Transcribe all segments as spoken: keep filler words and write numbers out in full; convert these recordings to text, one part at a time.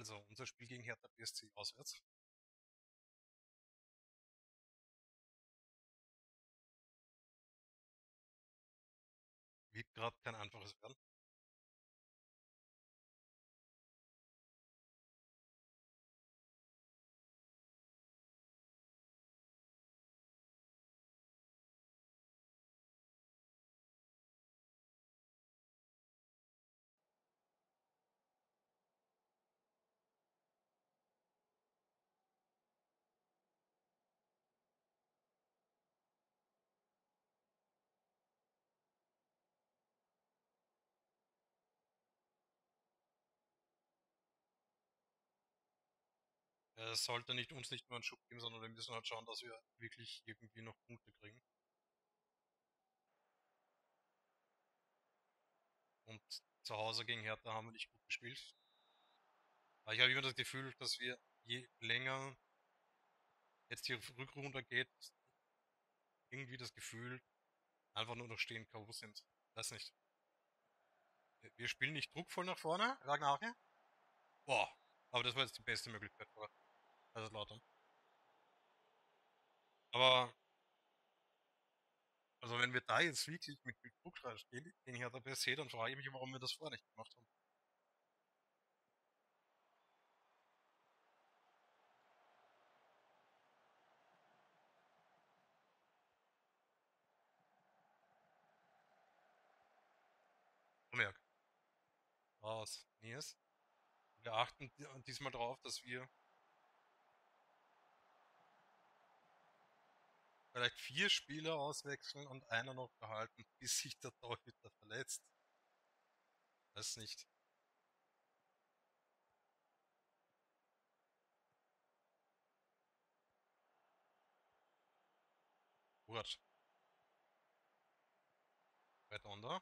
Also unser Spiel gegen Hertha B S C auswärts. Wird gerade kein einfaches werden. Es sollte nicht uns nicht nur einen Schub geben, sondern wir müssen halt schauen, dass wir wirklich irgendwie noch Punkte kriegen. Und zu Hause gegen Hertha haben wir nicht gut gespielt. Aber ich habe immer das Gefühl, dass wir, je länger jetzt die Rückrunde geht, irgendwie das Gefühl, einfach nur noch stehen K O sind. Das nicht. Wir spielen nicht druckvoll nach vorne. Ragnar Ache. Boah. Aber das war jetzt die beste Möglichkeit. Also Lautern. Aber also wenn wir da jetzt wirklich mit Druck stehen gegen Hertha B S C, dann frage ich mich, warum wir das vorher nicht gemacht haben. Merk. Raus. Niehues. Wir achten diesmal darauf, dass wir vielleicht vier Spieler auswechseln und einer noch behalten, bis sich der Torhüter verletzt. Weiß nicht. Gut. Redondo.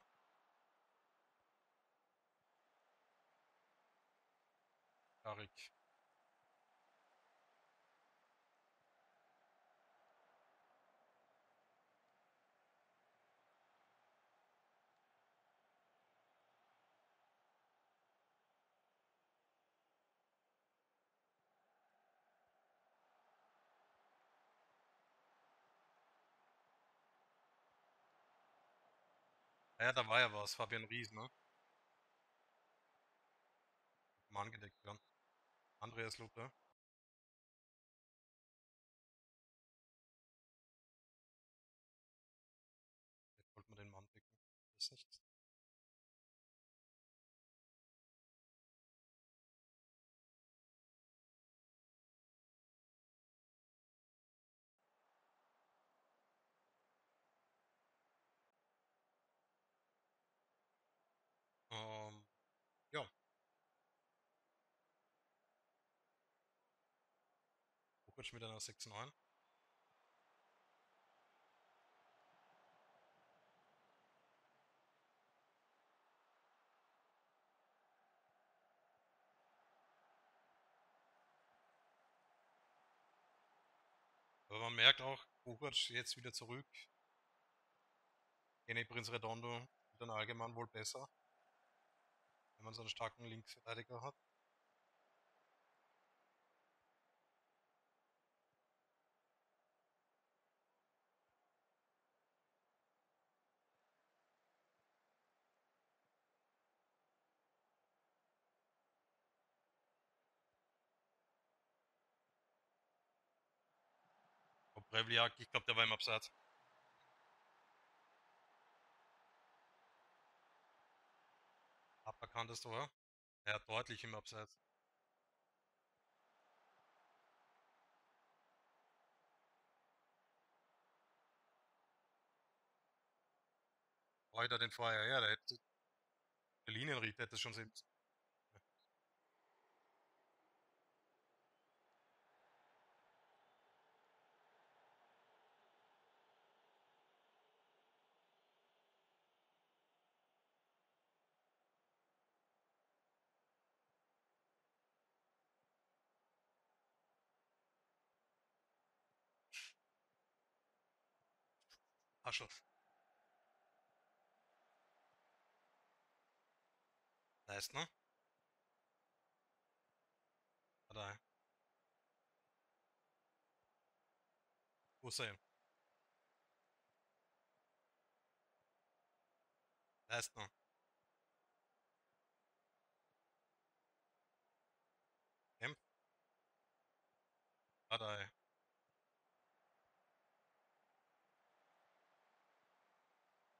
Karic. Ja, da war ja was, Fabian Riesen, ne? Mann gedeckt werden. Andreas Luthe. Jetzt wollte man den Mann decken. Das ist nichts. Ähm, ja. Puchacz mit einer sechs neun. Aber man merkt auch, Puchacz jetzt wieder zurück. Gene Prince Redondo wird dann allgemein wohl besser, wenn man so einen starken Linksverteidiger hat. Oh, Brevliak, ich glaube, der war im Abseits. Aberkanntes Tor. Ja, deutlich im Abseits. Heute den Feuer, ja, der hätte. Der Linienrichter hätte es schon sehen müssen. Leistner. Hussein. Leistner. Kemp. Dárdai.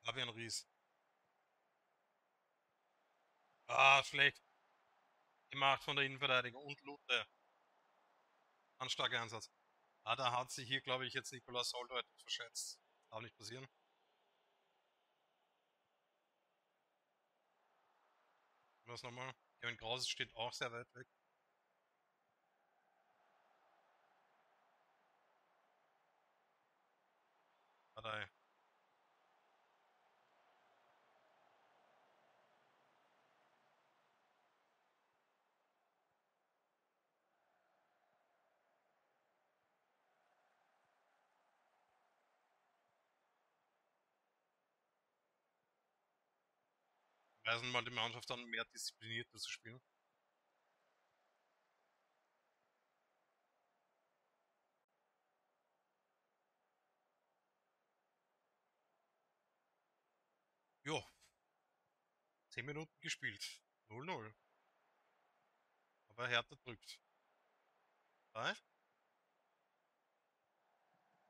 Fabian Riesen. Ah, schlecht. Gemacht von der Innenverteidigung und Luthe. Ein starker Einsatz. Ah, da hat sich hier, glaube ich, jetzt Nicolas Soldat verschätzt. Darf nicht passieren. Was nochmal? Kevin Kraus steht auch sehr weit weg. Dárdai. Weisen mal die Mannschaft an, mehr disziplinierter zu spielen. Jo. zehn Minuten gespielt. null null. Aber Hertha drückt. Nein?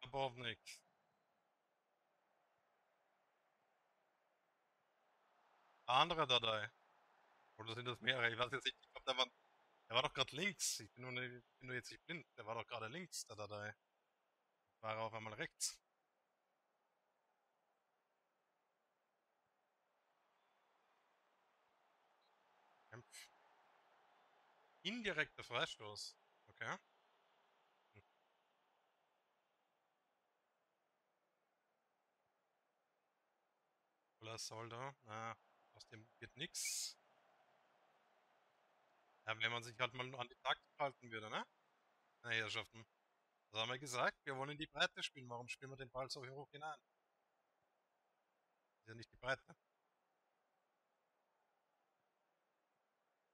Aber auch nichts. Anderer Dárdai. Oder sind das mehrere? Ich weiß jetzt nicht. Ich glaube, der war, der war doch gerade links. Ich bin nur, nicht, bin nur jetzt nicht blind. Der war doch gerade links, der Dárdai. War er auf einmal rechts. Indirekter Freistoß. Okay. Hm. Nicolas Soldat. Na. Aus dem wird nichts. Ja, wenn man sich halt mal an die Taktik halten würde, ne? Na, Herrschaften. Das haben wir gesagt. Wir wollen in die Breite spielen. Warum spielen wir den Ball so hoch hinein? Ist ja nicht die Breite.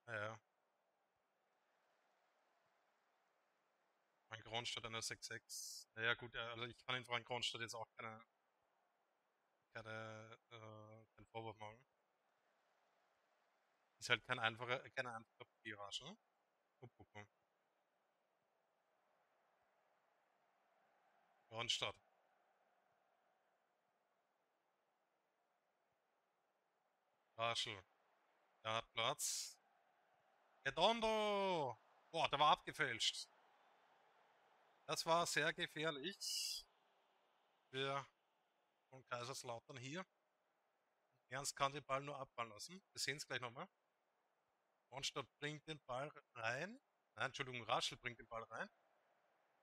Naja. Frank Ronstadt an der sechs sechs. Naja, gut, also ich kann in Frank Ronstadt jetzt auch keine, keine, äh, keinen Vorwurf machen. Ist halt kein einfacher, keine einfache Papierrasche. Bukum. Ronstadt. Raschel. Der hat Platz. Redondo! Boah, der war abgefälscht. Das war sehr gefährlich. Für von Kaiserslautern hier. Ernst kann den Ball nur abfallen lassen. Wir sehen es gleich nochmal. Ronstadt bringt den Ball rein. Nein, Entschuldigung, Raschel bringt den Ball rein.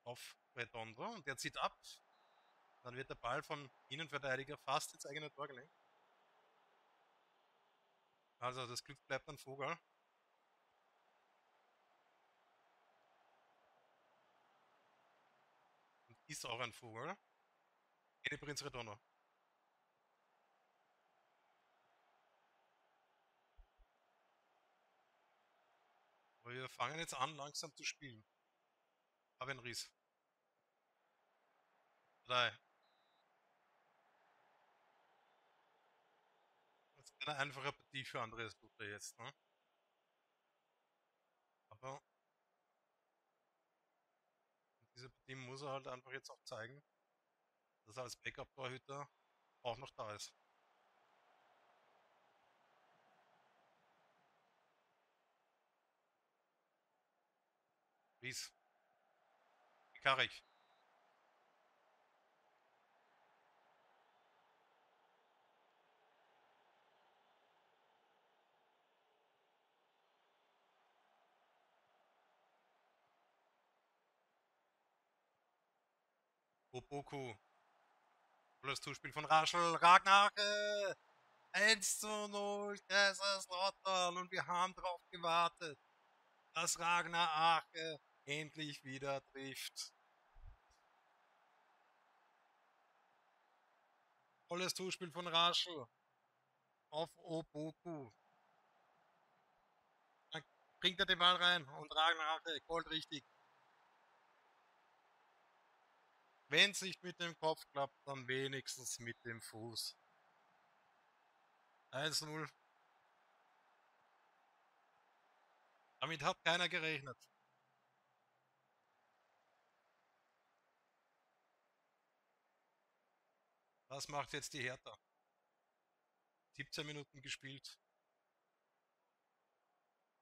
Auf Redondo. Und der zieht ab. Dann wird der Ball vom Innenverteidiger fast ins eigene Tor gelenkt. Also das Glück bleibt ein Vogel. Und ist auch ein Vogel. Geht Prince Redondo. Wir fangen jetzt an, langsam zu spielen. Fabian Riesen. Drei. Das ist keine einfache Partie für Andreas Luthe jetzt, ne? Aber diese Partie muss er halt einfach jetzt auch zeigen, dass er als Backup-Torhüter auch noch da ist. Ries. Bekari. Opoku. Das Zuspiel von Raschel. Ragnar Ache. eins zu null. Kaiserslautern. Und wir haben drauf gewartet, dass Ragnar Ache endlich wieder trifft. Tolles Zuspiel von Raschel auf Opoku. Dann bringt er den Ball rein und Ragnar Ache, gold richtig. Wenn es nicht mit dem Kopf klappt, dann wenigstens mit dem Fuß. eins zu null. Damit hat keiner gerechnet. Was macht jetzt die Hertha? siebzehn Minuten gespielt.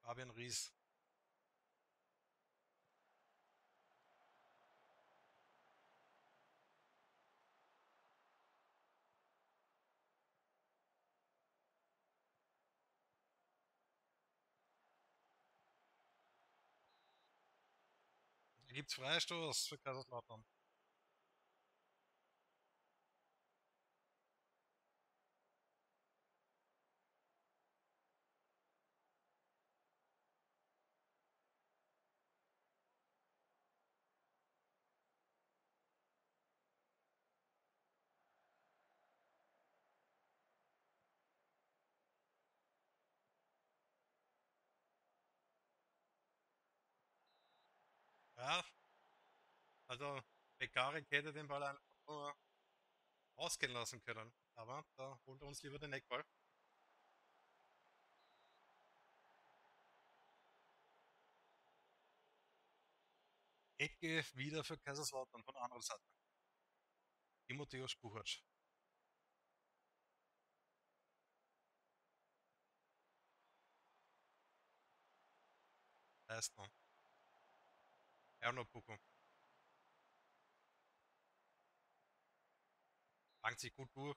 Fabian Riesen. Da gibt es Freistoß für Kaiserslautern. Ja, also Bekari hätte den Ball einfach nur ausgehen lassen können, aber da holt er uns lieber den Eckball. Ecke wieder für Kaiserslautern von anderer Seite. Timotheus Puchacz. Leistner. Aaron Oboko. Fangt sich gut durch.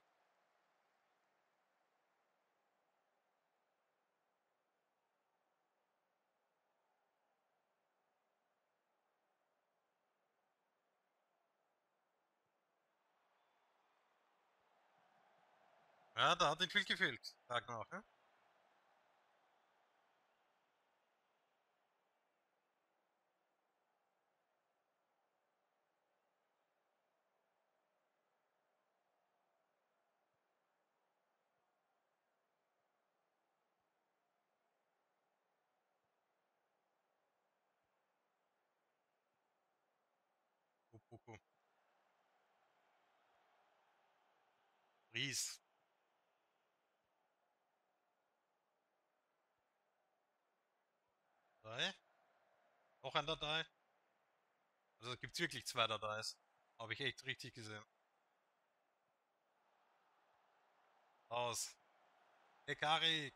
Ja, da hat ein Glück gefehlt. Ragnar Ache. Bukum. Ries. Drei. Noch ein Dárdai. Also gibt es wirklich zwei Dardais. Habe ich echt richtig gesehen. Aus. Bekari.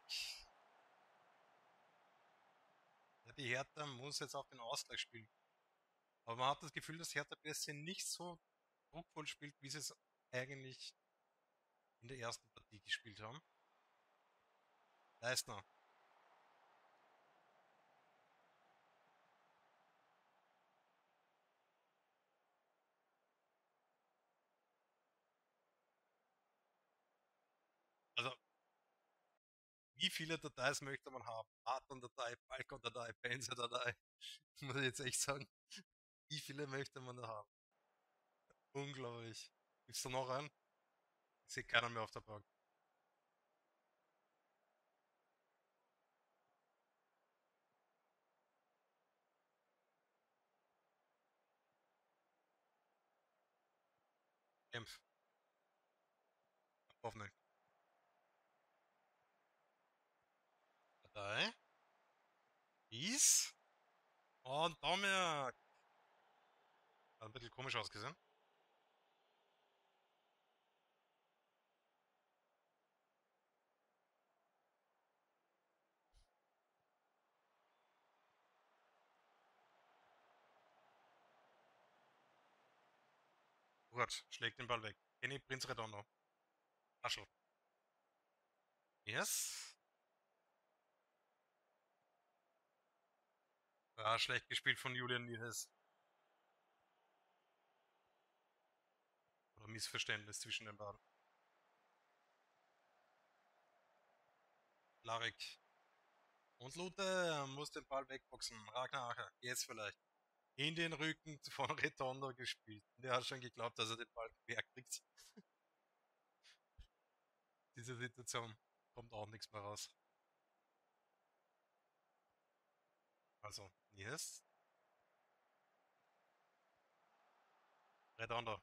Ja, die Hertha muss jetzt auf den Ausgleich spielen. Aber man hat das Gefühl, dass Hertha B S C nicht so druckvoll spielt, wie sie es eigentlich in der ersten Partie gespielt haben. Leistner. Also, wie viele Dárdais möchte man haben? Hartmann-Dárdai, Balkon-Dárdai, Penzer-Dárdai. Muss ich jetzt echt sagen. Wie viele möchte man da haben? Unglaublich. Gibt's da noch einen? Ich sehe keiner mehr auf der Bank. Kämpf. Hoffnung. Partei. Is. Und Dominik. Hat ein bisschen komisch ausgesehen. Gut, schlägt den Ball weg. Kenny Prince Redondo. Raschel. Yes. Ja, schlecht gespielt von Julian Niehues. Oder Missverständnis zwischen den beiden. Larek. Und Luthe muss den Ball wegboxen. Ragnar Ache, jetzt vielleicht. In den Rücken von Redondo gespielt. Der hat schon geglaubt, dass er den Ball wegkriegt. Diese Situation kommt auch nichts mehr raus. Also, yes. Redondo.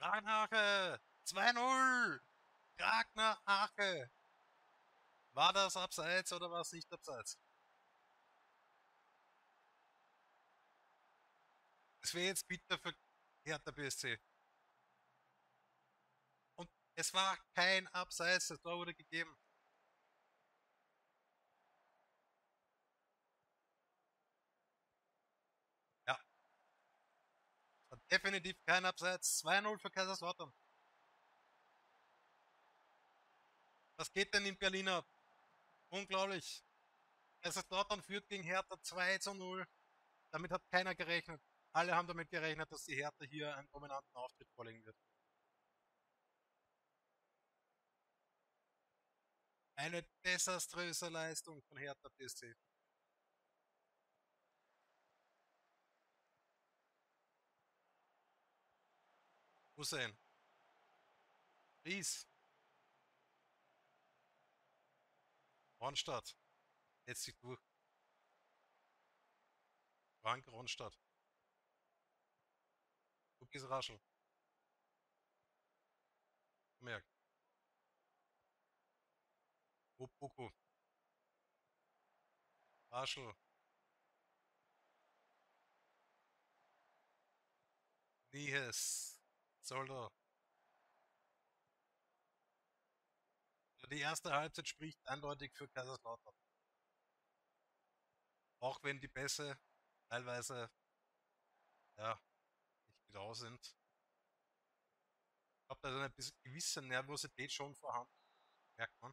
Ragnar Ache! zwei null! Ragnar Ache! War das abseits oder war es nicht abseits? Es wäre jetzt bitter für Hertha B S C. Und es war kein Abseits, das Tor wurde gegeben. Ja. Es war definitiv kein Abseits. zwei null für Kaiserslautern. Was geht denn in Berlin ab? Unglaublich. Kaiserslautern führt gegen Hertha zwei zu null. Damit hat keiner gerechnet. Alle haben damit gerechnet, dass die Hertha hier einen dominanten Auftritt vorlegen wird. Eine desaströse Leistung von Hertha B S C. Hussein. Ries. Ronstadt. Jetzt sich durch. Frank Ronstadt. Ist Raschel. Merk. Opoku. Raschel. Niehues. Soldat. Die erste Halbzeit spricht eindeutig für Kaiserslautern. Auch wenn die Pässe teilweise, ja, da sind. Ich glaube, da ist eine gewisse Nervosität schon vorhanden. Merkt man.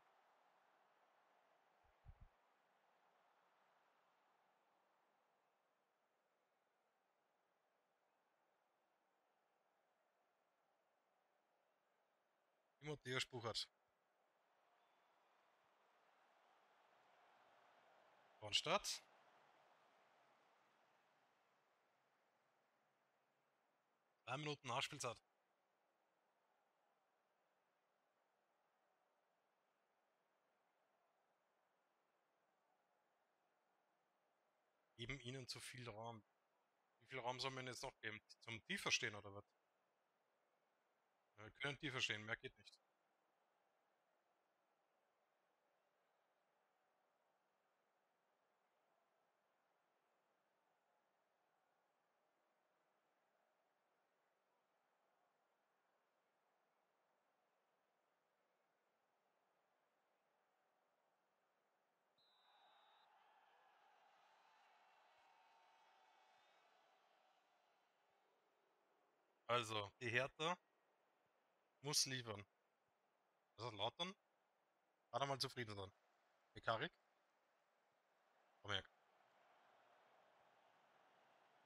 Timotheus Puchacz. Ronstadt. Drei Minuten Nachspielzeit. Geben ihnen zu viel Raum. Wie viel Raum soll man jetzt noch geben? Zum Tiefer stehen oder was? Wir können tiefer stehen, mehr geht nicht. Also, die Hertha muss liefern. Also Lautern. Warte mal zufrieden sein. Bekari. Komm her.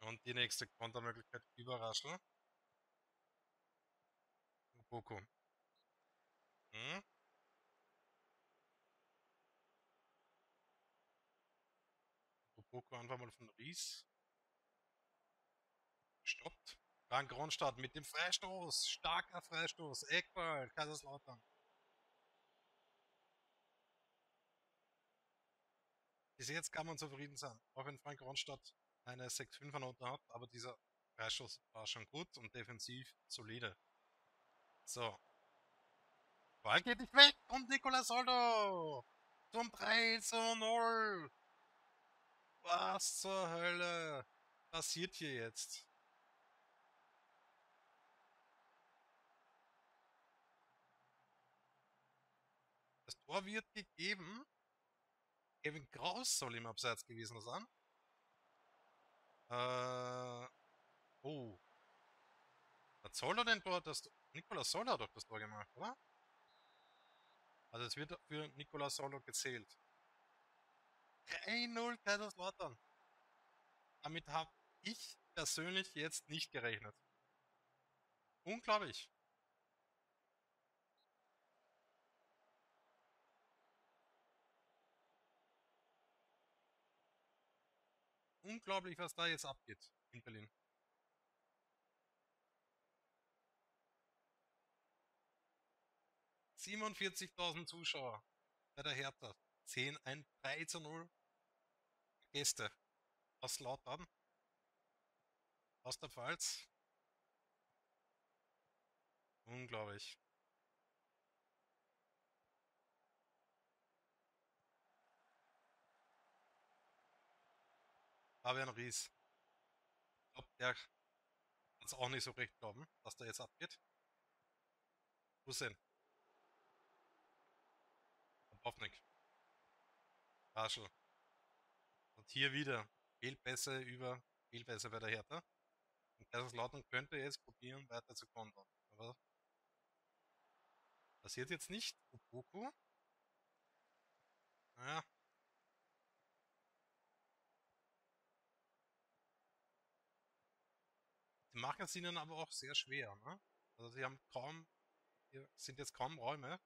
Und die nächste Kontermöglichkeit überraschen. Bukum. Hm? Bukum einfach mal von Ries. Stoppt. Frank Ronstadt mit dem Freistoß. Starker Freistoß. Eckball. Kaiserslautern. Bis jetzt kann man zufrieden sein. Auch wenn Frank Ronstadt eine sechs fünfer Note hat. Aber dieser Freistoß war schon gut und defensiv solide. So. Ball geht nicht weg. Und Nicolas Soldat zum drei zu null. Was zur Hölle passiert hier jetzt? Tor wird gegeben. Kevin Kraus soll im Abseits gewesen sein. Äh, oh. Was soll er denn dort? Das Nicolas Soldat hat doch das Tor gemacht, oder? Also es wird für Nicolas Soldat gezählt. drei null Kaiserslautern. Damit habe ich persönlich jetzt nicht gerechnet. Unglaublich. Unglaublich, was da jetzt abgeht in Berlin. siebenundvierzigtausend Zuschauer bei der Hertha. Sehen ein drei zu null Gäste aus Lautern, aus der Pfalz. glaube ich. Fabian Riesen. Ich glaube, der kann es auch nicht so recht glauben, was da jetzt abgeht. Wo ist denn? Hoffnig. Raschel. Und hier wieder. Fehlpässe über Fehlpässe bei der Hertha. Und Kaiserslautern könnte jetzt probieren, weiter zu kontern. Aber passiert jetzt nicht. Opoku. Naja. Die machen es ihnen aber auch sehr schwer, ne? Also sie haben kaum, sind jetzt kaum Räume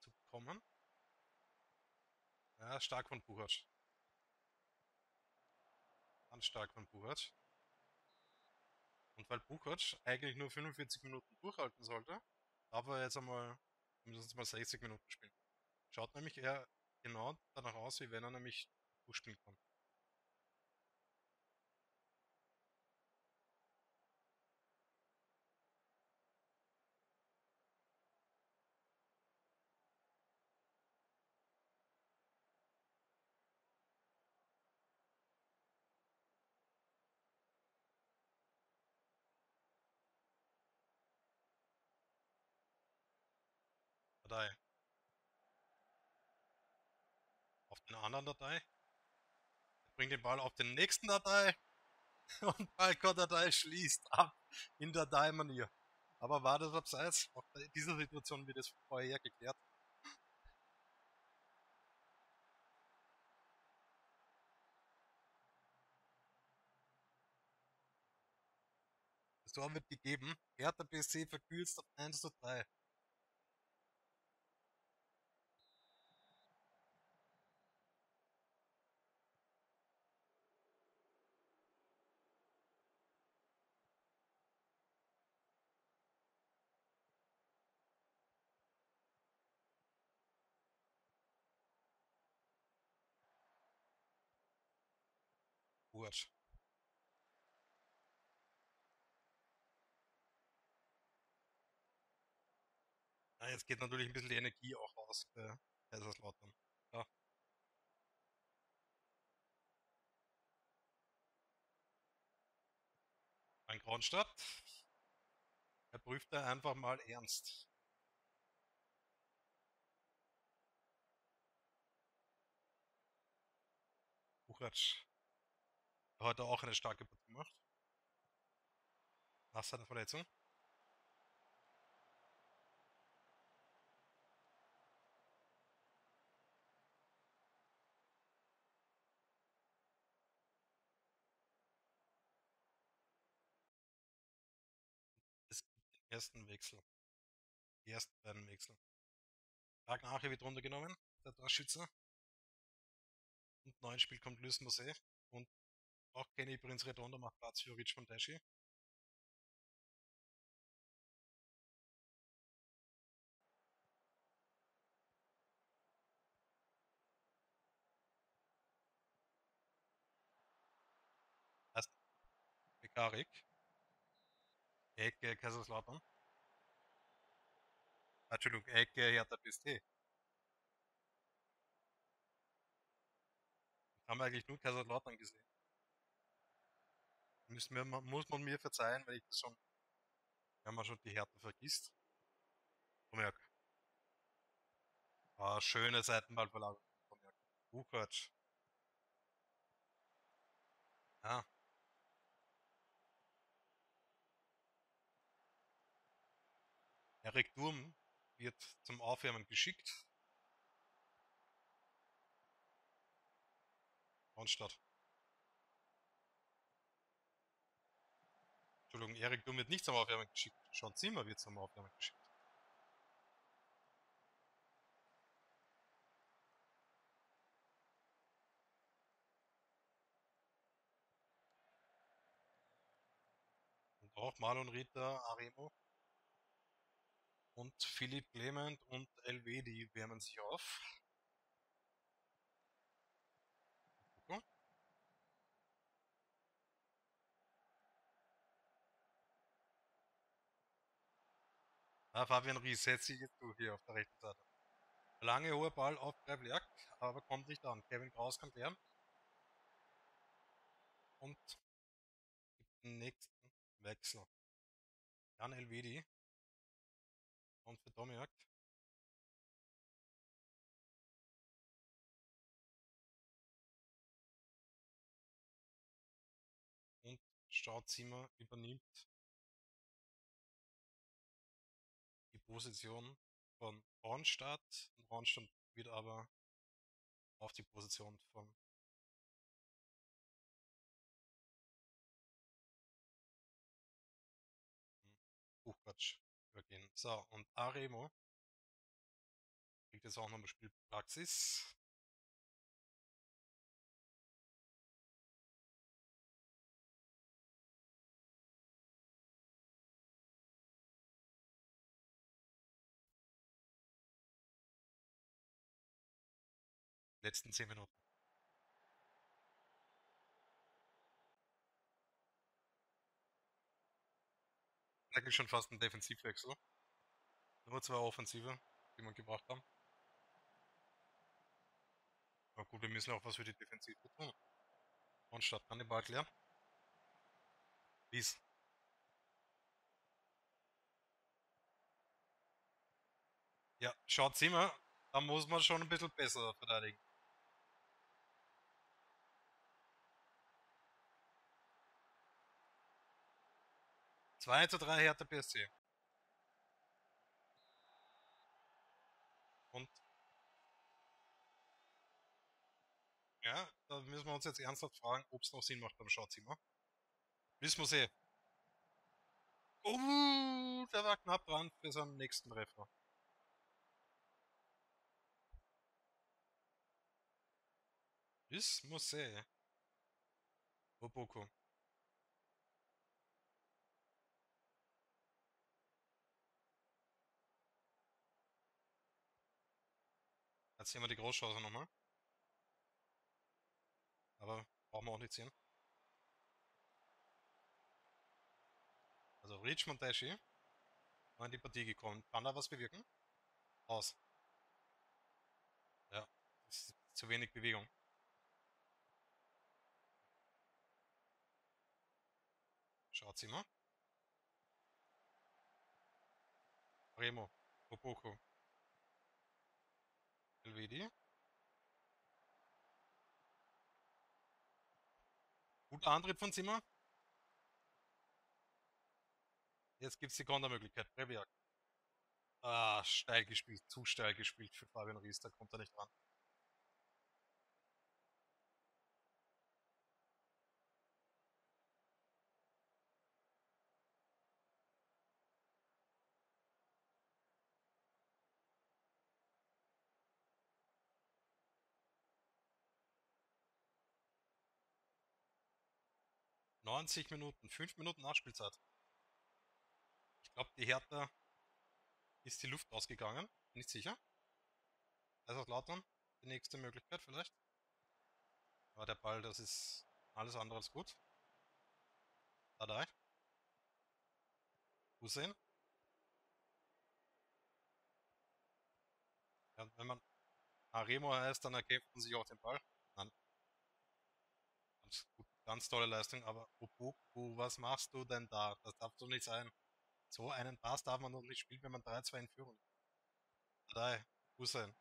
zu bekommen. Ja, stark von Puchacz. Ganz stark von Puchacz. Und weil Puchacz eigentlich nur fünfundvierzig Minuten durchhalten sollte, darf er jetzt einmal mindestens mal sechzig Minuten spielen. Schaut nämlich eher genau danach aus, wie wenn er nämlich durchspielen kann. Datei. Auf den anderen Datei. Bringt den Ball auf den nächsten Datei. Und Balkon-Datei schließt ab in Datei-Manier. Aber war das abseits? Auch bei dieser Situation wird es vorher geklärt. Das Tor wird gegeben. Hertha B S C verkürzt auf eins zu drei. Ja, jetzt geht natürlich ein bisschen die Energie auch raus für Kaiserslautern. Ja. Frank Ronstadt. Er prüft da einfach mal ernst. Puchacz. Heute auch eine starke Partie gemacht. Nach seiner Verletzung. Es gibt den ersten Wechsel. Die ersten beiden Wechsel. Ragnar Ache wird runtergenommen, der Torschütze. Und neues Spiel kommt Luz-Mose. Und auch Kenny Prince Redondo macht Platz für Richmond Tachie. Das ist Bekari. Ecke Kaiserslautern. Entschuldigung, Ecke Hertha B S C. Haben wir eigentlich nur Kaiserslautern gesehen. Müssen wir, muss man mir verzeihen, weil ich das schon, wenn man schon die Härte vergisst. Merk. Ah, schöne Seitenballverlagerung. Puchacz. Ja. Erik Dürm wird zum Aufwärmen geschickt. Ronstadt. Entschuldigung, Erik Dürm wird nicht zum Aufwärmen geschickt. Sean Zimmer wird zum Aufwärmen geschickt. Und auch Marlon Ritter, Aremo und Philipp Clement und Elvedi wärmen sich auf. Ah, Fabian Riesen setzt sich jetzt durch hier auf der rechten Seite. Lange, hoher Ball auf Breivliak, aber kommt nicht an. Kevin Kraus kann klären. Und den nächsten Wechsel. Jan Elvedi. Und für Domiak. Und Sean Zimmer übernimmt die Position von Ronstadt. Und Ronstadt wird aber auf die Position von Puchacz übergehen. So, und Aremo kriegt jetzt auch nochmal Spielpraxis. Letzten zehn Minuten. Eigentlich schon fast ein Defensivwechsel. Nur zwei Offensive, die wir gebracht haben. Aber gut, wir müssen auch was für die Defensive tun. Und statt kann den Ball klären. Wies. Ja, schaut's immer. Da muss man schon ein bisschen besser verteidigen. zwei zu drei Hertha B S C. Und ja, da müssen wir uns jetzt ernsthaft fragen, ob es noch Sinn macht beim Schauzimmer. Luz-Mose. Oh, der war knapp dran für seinen nächsten Treffer. Luz-Mose. Oboko. Jetzt sehen wir die Großchance nochmal. Aber brauchen wir auch nicht sehen. Also Richmond Tachie war in die Partie gekommen. Kann da was bewirken? Aus. Ja, ist zu wenig Bewegung. Schaut's immer. Remo, Opoku. Elvedi. Guter Antritt von Zimmer. Jetzt gibt es die Kontermöglichkeit. Breivliak. Ah, steil gespielt. Zu steil gespielt für Fabian Riesen. Da kommt er nicht ran. neunzig Minuten, fünf Minuten Nachspielzeit. Ich glaube, die Hertha ist die Luft ausgegangen. Nicht sicher. Kaiserslautern, die nächste Möglichkeit vielleicht. Aber der Ball, das ist alles andere als gut. Dárdai. Hussein. Ja, wenn man Aremo heißt, dann erkämpft man sich auch den Ball. Nein. Ganz gut. Ganz tolle Leistung, aber Opoku, was machst du denn da? Das darf doch nicht sein. So einen Pass darf man doch nicht spielen, wenn man drei zwei in Führung ist. Dárdai, Hussein.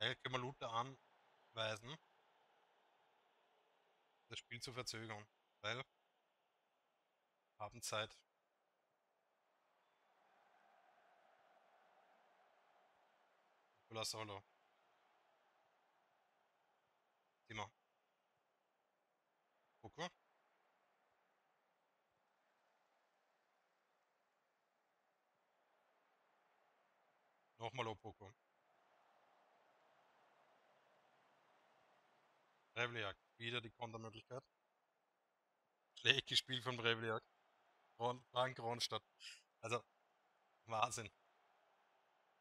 Ja, können wir Luther anweisen, das Spiel zu verzögern, weil haben Zeit. Nicolas Soldat. Zimmer. Bukum. Nochmal Opoku. Breivliak. Wieder die Kontermöglichkeit. Schlecht gespielt von Breivliak. Frank Ronstadt. Also, Wahnsinn.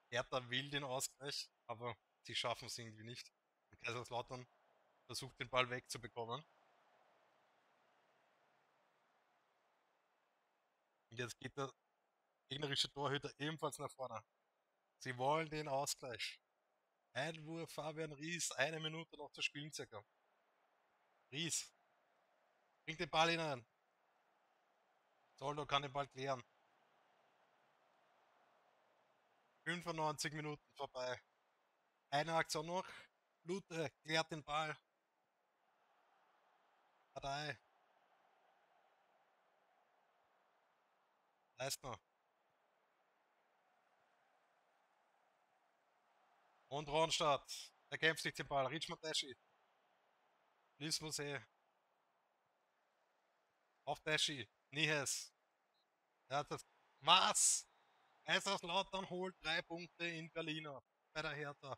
Hertha will den Ausgleich, aber sie schaffen es irgendwie nicht. Und Kaiserslautern versucht den Ball wegzubekommen. Jetzt geht der gegnerische Torhüter ebenfalls nach vorne. Sie wollen den Ausgleich. Einwurf Fabian Ries, eine Minute noch zu spielen circa. Ries bringt den Ball hinein. Soldo kann den Ball klären. fünfundneunzig Minuten vorbei. Eine Aktion noch. Luthe klärt den Ball. Dárdai. Leistner. Und Ronstadt. Er kämpft sich den Ball. Richmond Tachie. Luz-Mose. Auf Tachie. Niehues. Ja, das was? Kaiserslautern holt drei Punkte in Berlin bei der Hertha.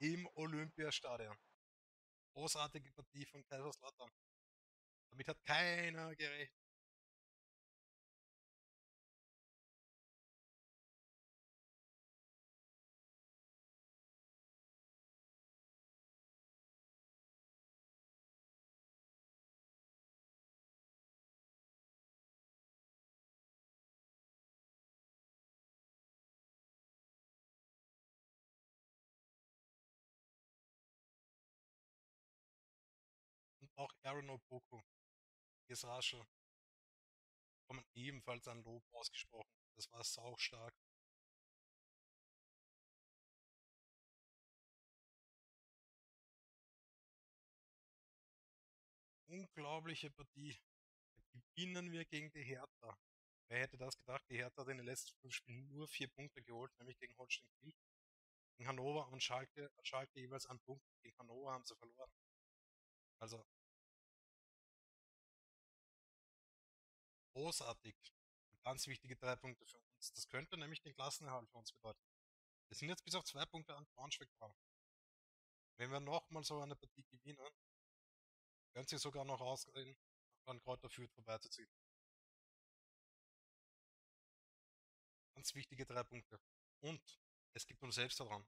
Im Olympiastadion. Großartige Partie von Kaiserslautern. Damit hat keiner gerechnet. Auch Aaron Oboko, hier ist Raschel, bekommen ebenfalls ein Lob ausgesprochen. Das war saustark. Unglaubliche Partie. Gewinnen wir gegen die Hertha. Wer hätte das gedacht? Die Hertha hat in den letzten fünf Spielen nur vier Punkte geholt, nämlich gegen Holstein Kiel, gegen Hannover und Schalke. Schalke jeweils einen Punkt. Gegen Hannover haben sie verloren. Also großartig. Ganz wichtige drei Punkte für uns. Das könnte nämlich den Klassenerhalt für uns bedeuten. Wir sind jetzt bis auf zwei Punkte an Braunschweig dran. Wenn wir nochmal so eine Partie gewinnen, können sie sogar noch ausreden, an Kräuter Fürth vorbeizuziehen. Ganz wichtige drei Punkte. Und es gibt uns selbst daran.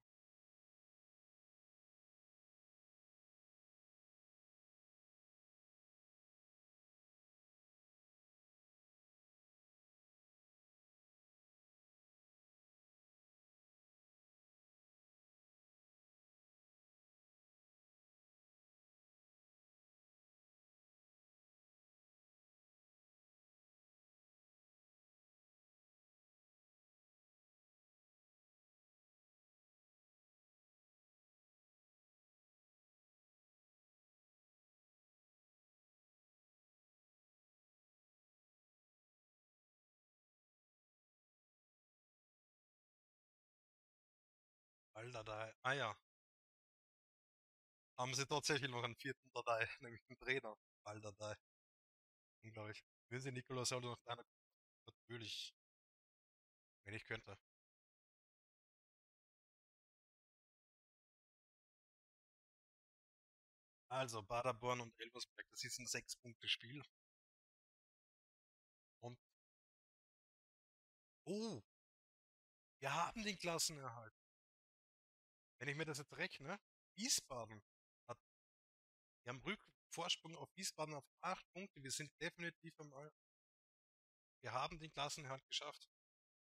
Dárdai. Ah ja. Haben sie tatsächlich noch einen vierten Dárdai, nämlich einen Trainer. Dárdai. Unglaublich. Würden sie Nicolas Soldat noch einer? Natürlich. Wenn ich könnte. Also, Paderborn und Elversberg, das ist ein sechs-Punkte-Spiel. Und. Oh! Wir haben den Klassenerhalt. Wenn ich mir das jetzt rechne, Wiesbaden hat, wir haben Rückvorsprung auf Wiesbaden auf acht Punkte. Wir sind definitiv am, wir haben den Klassenerhalt geschafft.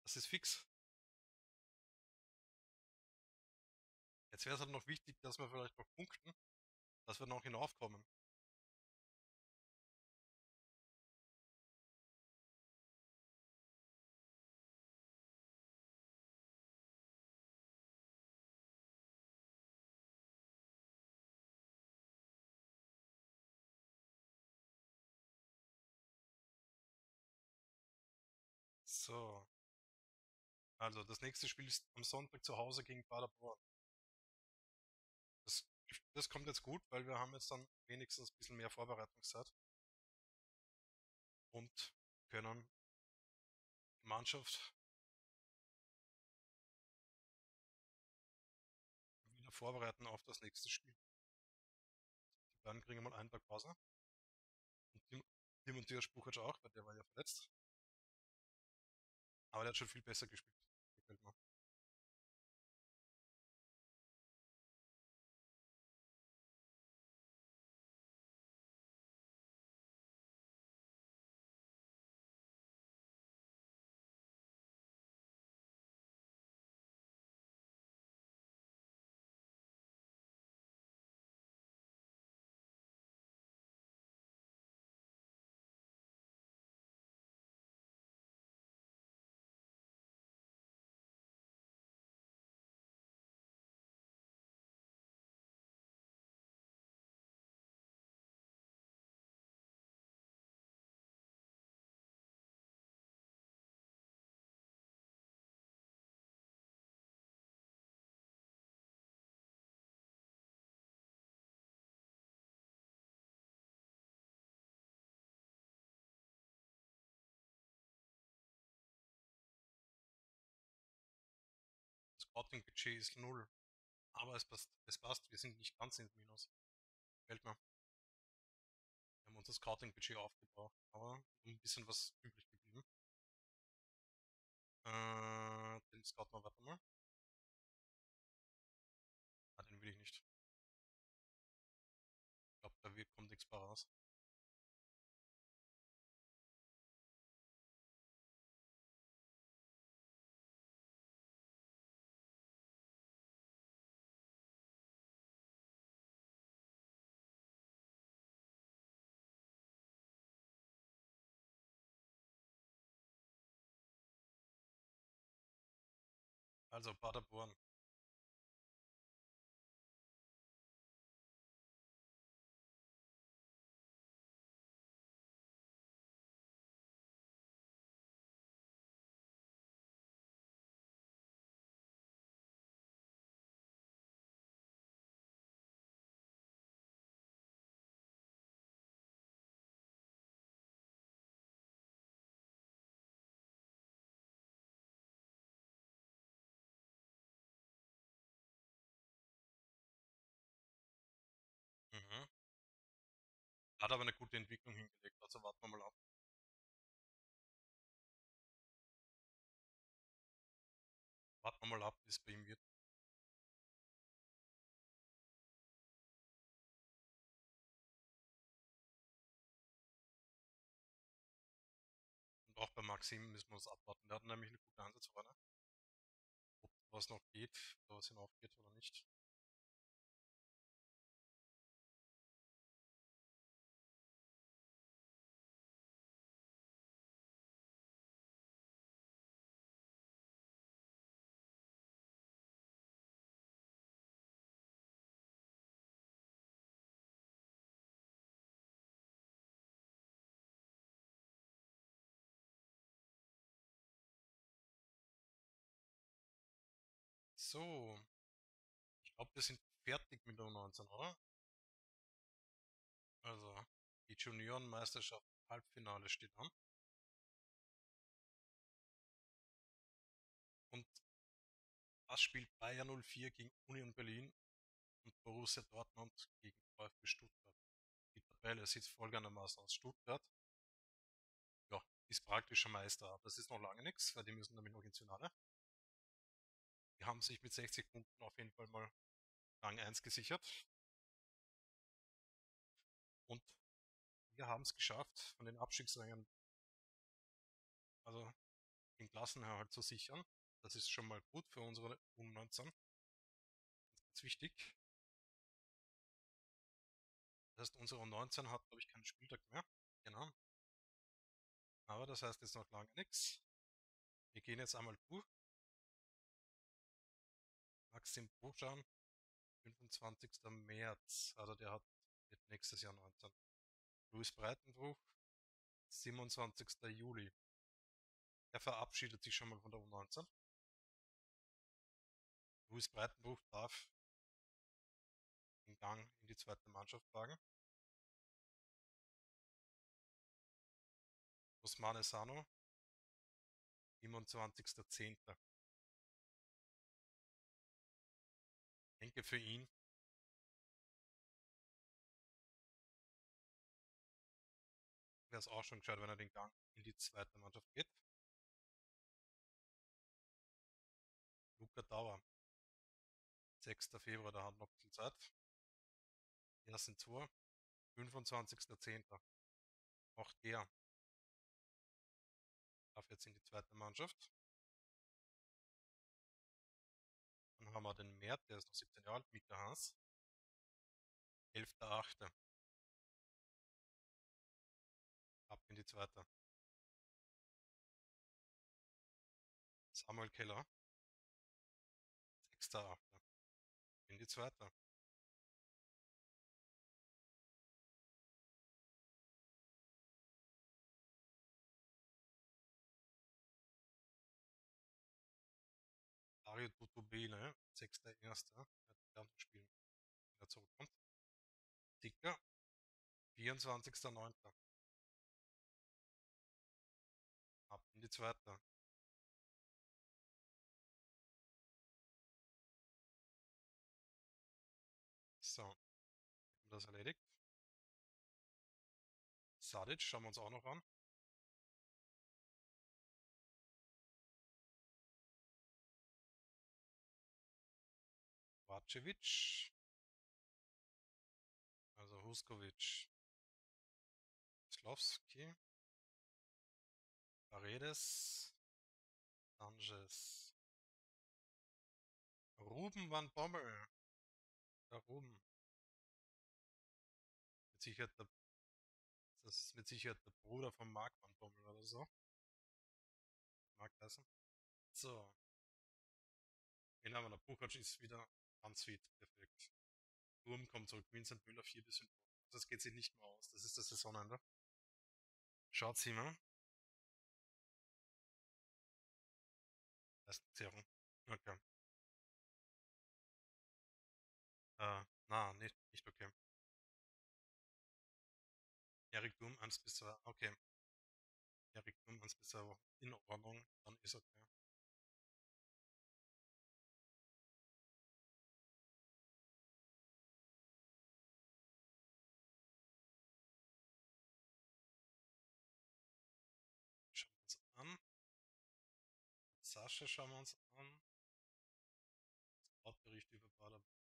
Das ist fix. Jetzt wäre es halt noch wichtig, dass wir vielleicht noch punkten, dass wir noch hinaufkommen. So, also das nächste Spiel ist am Sonntag zu Hause gegen Paderborn. Das, das kommt jetzt gut, weil wir haben jetzt dann wenigstens ein bisschen mehr Vorbereitungszeit und können die Mannschaft wieder vorbereiten auf das nächste Spiel. Die beiden kriegen mal einen Tag Pause. Und Timotheus Puchacz auch, weil der war ja verletzt. Aber der hat schon viel besser gespielt. Gefällt mir. Outing-Budget ist null. Aber es passt, es passt, wir sind nicht ganz ins Minus. Gefällt mir. Wir haben unser Scouting-Budget aufgebaut, aber ein bisschen was übrig geblieben. Äh, den scouten wir weiter mal. Ah, den will ich nicht. Ich glaube, da wird, kommt nichts bei raus. Also Paderborn. Mhm. Hat aber eine gute Entwicklung hingelegt, also warten wir mal ab. Warten wir mal ab, wie es bei ihm wird. Und auch bei Maxim müssen wir uns abwarten. Der hat nämlich eine gute Einsatzrolle. Ob was noch geht, ob was hinaufgeht oder nicht. So, ich glaube, wir sind fertig mit der U neunzehn, oder? Also, die Juniorenmeisterschaft Halbfinale steht an. Und das spielt Bayer null vier gegen Union Berlin und Borussia Dortmund gegen VfB Stuttgart. Die Tabelle sieht folgendermaßen aus. Stuttgart, ja, ist praktischer Meister, aber das ist noch lange nichts, weil die müssen nämlich noch ins Finale. Die haben sich mit sechzig Punkten auf jeden Fall mal Rang eins gesichert. Und wir haben es geschafft, von den Abstiegsrängen, also den Klassenerhalt zu sichern. Das ist schon mal gut für unsere U neunzehn. Das ist wichtig. Das heißt, unsere U neunzehn hat, glaube ich, keinen Spieltag mehr. Genau. Aber das heißt jetzt noch lange nichts. Wir gehen jetzt einmal durch. Maxim Boschan, fünfundzwanzigsten März, also der hat wird nächstes Jahr neunzehn. Luis Breitenbruch, siebenundzwanzigsten Juli. Er verabschiedet sich schon mal von der U neunzehn. Luis Breitenbruch darf den Gang in die zweite Mannschaft wagen. Osmane Sano, siebenundzwanzigsten zehnten Ich denke für ihn, wäre es auch schon gescheit, wenn er den Gang in die zweite Mannschaft geht. Luca Dauer, sechsten Februar, da haben wir noch ein bisschen Zeit. Ersten Tor, fünfundzwanzigsten zehnten Auch der darf jetzt in die zweite Mannschaft. Dann haben wir den Mert, der ist noch siebzehn Jahre alt, Mika Haas. elften achten Ab in die zweite. Samuel Keller. sechsten achten In die zweite. Dario Tutubele, sechsten ersten wird dann spielen, wenn er zurückkommt. Dicker, vierundzwanzigsten neunten Ab in die zweite. das erledigt. Sadic schauen wir uns auch noch an. Vacevic. Also Huskovic. Slowski. Paredes. Sanchez. Ruben van Bommel. Da oben. Mit Sicherheit der, das ist mit Sicherheit der Bruder von Mark van Bommel oder so. Mark lassen. So. Den haben wir noch. Puchacz ist wieder ganz fit. Perfekt. Dürm kommt zurück. Vincent Müller vier bis fünf. Das geht sich nicht mehr aus. Das ist das Saisonende. Schaut sie mal. Leistungszehrung. Okay. Äh, na, nicht, nicht okay. Erik Dürm eins bis zwei. Okay. Erik Dürm eins bis zwei Wochen. In Ordnung. Dann ist okay. Schauen wir uns an. Sascha schauen wir uns an. Hauptbericht über Paderborn.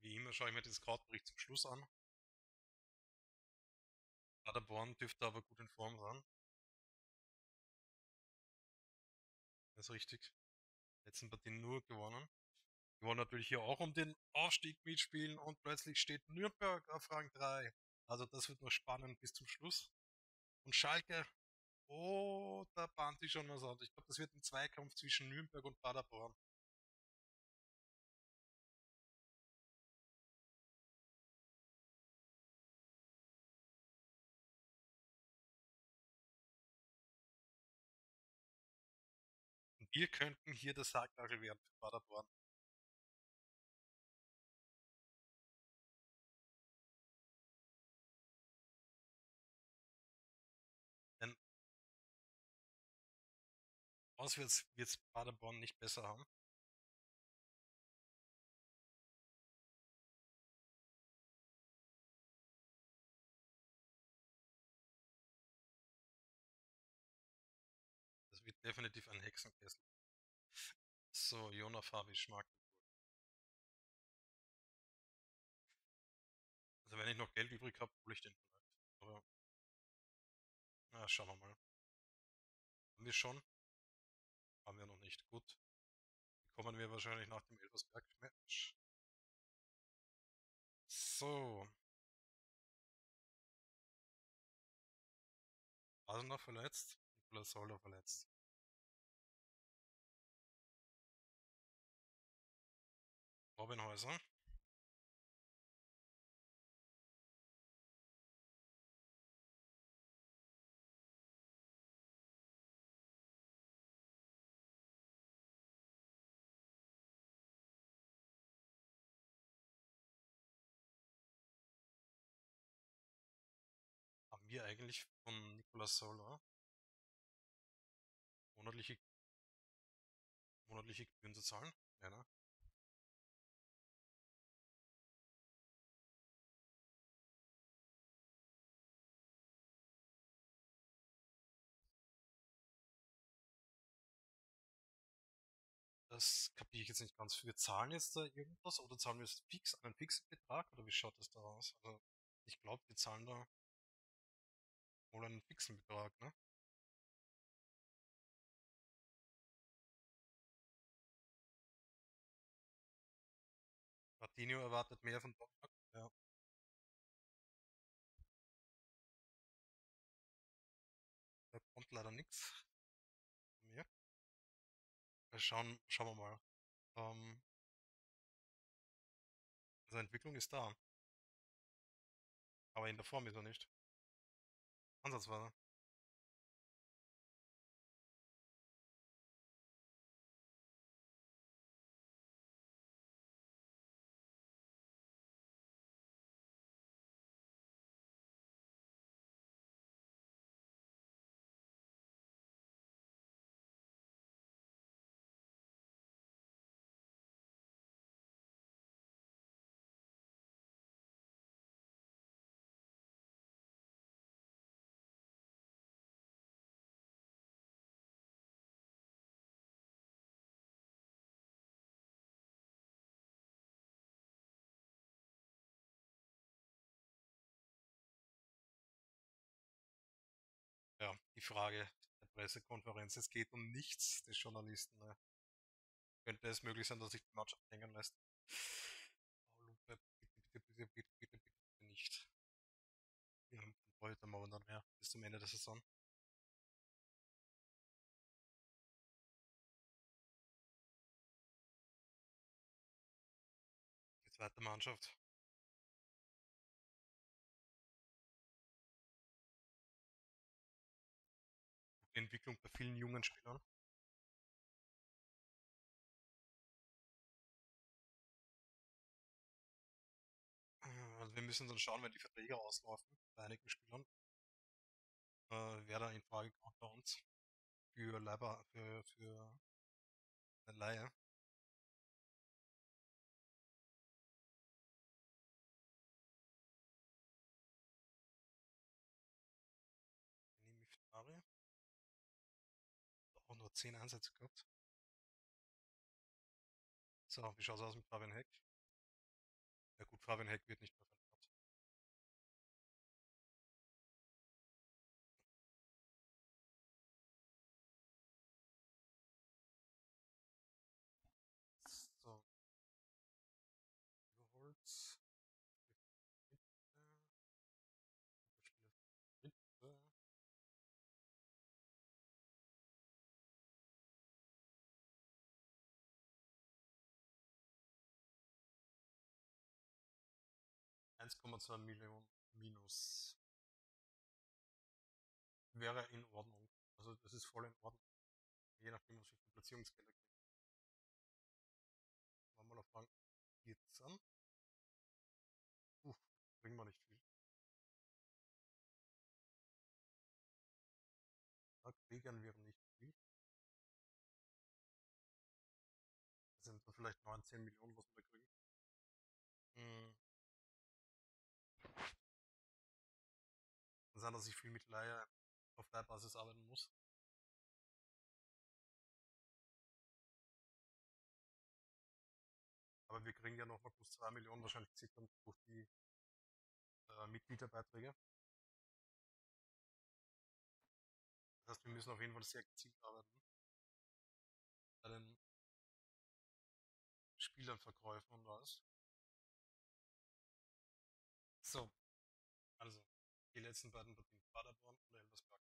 Wie immer schaue ich mir den Scout-Bericht zum Schluss an. Paderborn dürfte aber gut in Form sein. Das ist richtig. Letzten Partien nur gewonnen. Wir wollen natürlich hier auch um den Aufstieg mitspielen und plötzlich steht Nürnberg auf Rang drei. Also das wird noch spannend bis zum Schluss. Und Schalke, oh, da bahnt sich schon was an. Ich glaube, das wird ein Zweikampf zwischen Nürnberg und Paderborn. Und wir könnten hier der Sargnagel werden für Paderborn. Auswärts wird es Paderborn nicht besser haben. Das wird definitiv ein Hexenkessel. So, Jona Fabisch, Magdeburg. Also wenn ich noch Geld übrig habe, hole ich den vielleicht. Aber, na, schauen wir mal. Haben wir schon? Haben wir noch nicht. Gut. Kommen wir wahrscheinlich nach dem Elversberg-Match. So. Asner verletzt. Nicolas Soldat verletzt. Robin Häuser. Wir eigentlich von Nicolas Soldat monatliche, monatliche Gebühren zu zahlen? Ja, ne? Das kapiere ich jetzt nicht ganz. Wir zahlen jetzt da irgendwas oder zahlen wir es fix, einen fixen Betrag oder wie schaut das da aus? Also ich glaube, wir zahlen da oder einen fixen Betrag, ne? Martinho erwartet mehr von Doppelpack, ja. Da kommt leider nichts mehr. Schauen, schauen wir mal. Ähm, also Entwicklung ist da. Aber in der Form ist er nicht. Ansatzweise. ja, die Frage der Pressekonferenz, es geht um nichts des Journalisten. Ne? Könnte es möglich sein, dass sich die Mannschaft hängen lässt? Oh, Lupe, bitte, bitte, bitte, bitte, bitte, bitte nicht. Wir haben heute mal wundern mehr bis zum Ende der Saison. Die zweite Mannschaft. Entwicklung bei vielen jungen Spielern. Also wir müssen dann schauen, wenn die Verträge auslaufen bei einigen Spielern, äh, wer da in Frage kommt bei uns für Leiber, für, für eine Leihe. zehn Einsätze gehabt. So, wie schaut es aus mit Fabian Heck? Ja gut, Fabian Heck wird nicht mehr verlängert. So. Überholz. eins Komma zwei Millionen minus. Wäre in Ordnung. Also das ist voll in Ordnung. Je nachdem, was ich für Platzierungsgelder kriege. Machen wir mal auf Rang vierzehn. Uff, bringen wir nicht viel. Da kriegen wir nicht viel. Das sind dann vielleicht neunzehn Millionen, was wir da kriegen. Hm. Sein, dass ich viel mit Leihe auf Leihbasis arbeiten muss. Aber wir kriegen ja nochmal plus zwei Millionen wahrscheinlich zickern durch die äh, Mitgliederbeiträge. Das heißt, wir müssen auf jeden Fall sehr gezielt arbeiten bei den Spielernverkäufen und was. So, also die letzten beiden Partien, Paderborn und Elversberg.